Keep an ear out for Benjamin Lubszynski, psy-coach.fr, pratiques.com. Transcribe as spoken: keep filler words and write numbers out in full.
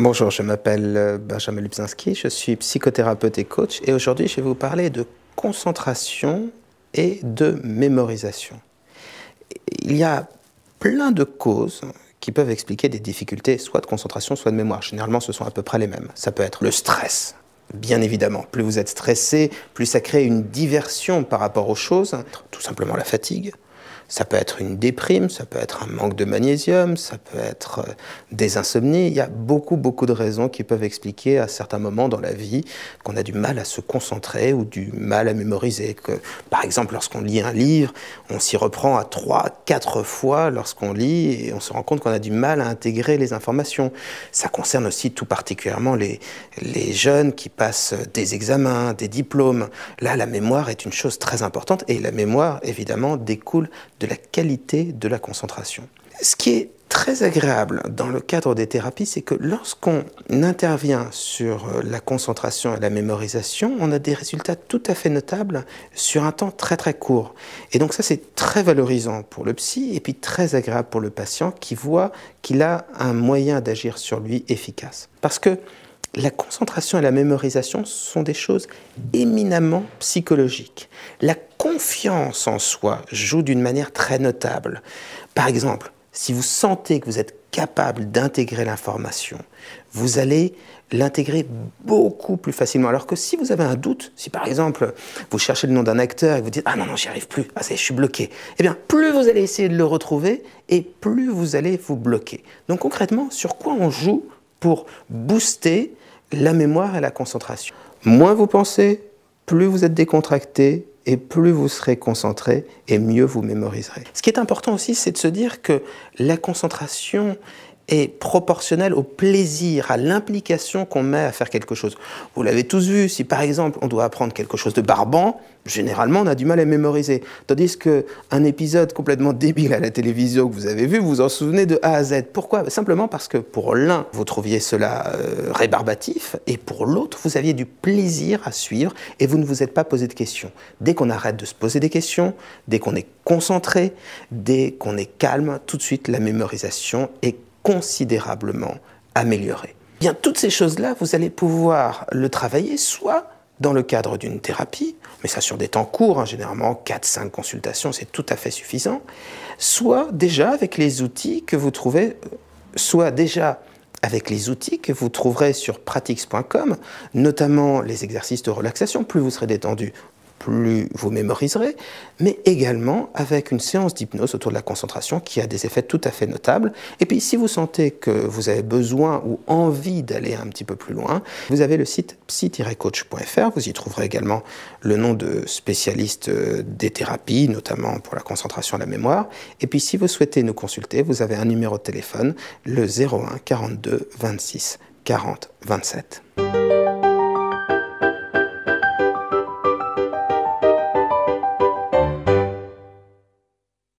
Bonjour, je m'appelle Benjamin Lubszynski, je suis psychothérapeute et coach et aujourd'hui je vais vous parler de concentration et de mémorisation. Il y a plein de causes qui peuvent expliquer des difficultés soit de concentration, soit de mémoire. Généralement, ce sont à peu près les mêmes. Ça peut être le stress, bien évidemment. Plus vous êtes stressé, plus ça crée une diversion par rapport aux choses. Tout simplement la fatigue. Ça peut être une déprime, ça peut être un manque de magnésium, ça peut être des insomnies. Il y a beaucoup, beaucoup de raisons qui peuvent expliquer à certains moments dans la vie qu'on a du mal à se concentrer ou du mal à mémoriser. Que, par exemple, lorsqu'on lit un livre, on s'y reprend à trois, quatre fois lorsqu'on lit et on se rend compte qu'on a du mal à intégrer les informations. Ça concerne aussi tout particulièrement les, les jeunes qui passent des examens, des diplômes. Là, la mémoire est une chose très importante et la mémoire, évidemment, découle de la qualité de la concentration. Ce qui est très agréable dans le cadre des thérapies, c'est que lorsqu'on intervient sur la concentration et la mémorisation, on a des résultats tout à fait notables sur un temps très très court. Et donc ça, c'est très valorisant pour le psy et puis très agréable pour le patient qui voit qu'il a un moyen d'agir sur lui efficace. Parce que la concentration et la mémorisation sont des choses éminemment psychologiques. La confiance en soi joue d'une manière très notable. Par exemple, si vous sentez que vous êtes capable d'intégrer l'information, vous allez l'intégrer beaucoup plus facilement. Alors que si vous avez un doute, si par exemple vous cherchez le nom d'un acteur et vous dites « Ah non, non, j'y arrive plus, ah, je suis bloqué », eh bien plus vous allez essayer de le retrouver et plus vous allez vous bloquer. Donc concrètement, sur quoi on joue pour booster la mémoire et la concentration? Moins vous pensez, plus vous êtes décontracté et plus vous serez concentré et mieux vous mémoriserez. Ce qui est important aussi, c'est de se dire que la concentration est proportionnelle au plaisir, à l'implication qu'on met à faire quelque chose. Vous l'avez tous vu, si par exemple on doit apprendre quelque chose de barbant, généralement on a du mal à mémoriser. Tandis qu'un épisode complètement débile à la télévision que vous avez vu, vous vous en souvenez de A à Z. Pourquoi? Simplement parce que pour l'un, vous trouviez cela euh, rébarbatif, et pour l'autre, vous aviez du plaisir à suivre, et vous ne vous êtes pas posé de questions. Dès qu'on arrête de se poser des questions, dès qu'on est concentré, dès qu'on est calme, tout de suite la mémorisation est considérablement amélioré. Bien, toutes ces choses-là, vous allez pouvoir le travailler soit dans le cadre d'une thérapie, mais ça sur des temps courts, hein, généralement quatre cinq consultations, c'est tout à fait suffisant, soit déjà avec les outils que vous trouvez, soit déjà avec les outils que vous trouverez sur pratiques point com, notamment les exercices de relaxation, plus vous serez détendu, plus vous mémoriserez, mais également avec une séance d'hypnose autour de la concentration qui a des effets tout à fait notables. Et puis, si vous sentez que vous avez besoin ou envie d'aller un petit peu plus loin, vous avez le site psy tiret coach point F R. Vous y trouverez également le nom de spécialiste des thérapies, notamment pour la concentration et la mémoire. Et puis, si vous souhaitez nous consulter, vous avez un numéro de téléphone, le zéro un quarante-deux vingt-six quarante vingt-sept.